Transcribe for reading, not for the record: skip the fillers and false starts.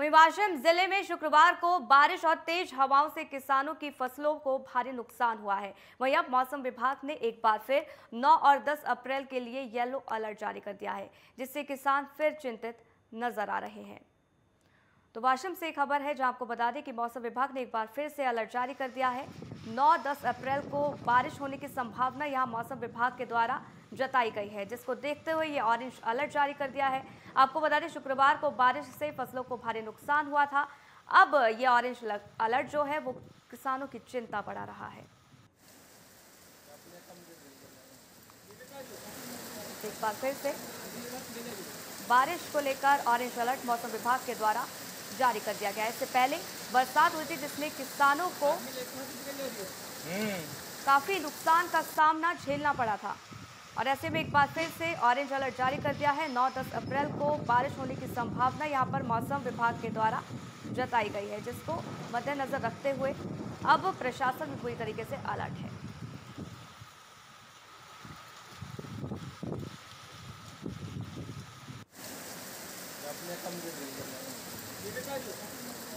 वहीं वाशिम जिले में शुक्रवार को बारिश और तेज हवाओं से किसानों की फसलों को भारी नुकसान हुआ है। वहीं अब मौसम विभाग ने एक बार फिर 9 और 10 अप्रैल के लिए येलो अलर्ट जारी कर दिया है, जिससे किसान फिर चिंतित नजर आ रहे हैं। तो वाशिम से खबर है, जहां आपको बता दें कि मौसम विभाग ने एक बार फिर से अलर्ट जारी कर दिया है। 9-10 अप्रैल को बारिश होने की संभावना यहां मौसम विभाग के द्वारा जताई गई है, जिसको देखते हुए ये ऑरेंज अलर्ट जारी कर दिया है। आपको बता दें, शुक्रवार को बारिश से फसलों को भारी नुकसान हुआ था। अब ये ऑरेंज अलर्ट जो है वो किसानों की चिंता बढ़ा रहा है। एक बार फिर से बारिश को लेकर ऑरेंज अलर्ट मौसम विभाग के द्वारा जारी कर दिया गया। इससे पहले बरसात हुई थी, जिसमें किसानों को काफी नुकसान का सामना झेलना पड़ा था, और ऐसे में एक बार फिर से ऑरेंज अलर्ट जारी कर दिया है। 9-10 अप्रैल को बारिश होने की संभावना यहां पर मौसम विभाग के द्वारा जताई गई है, जिसको मद्देनजर रखते हुए अब प्रशासन पूरी तरीके से अलर्ट है।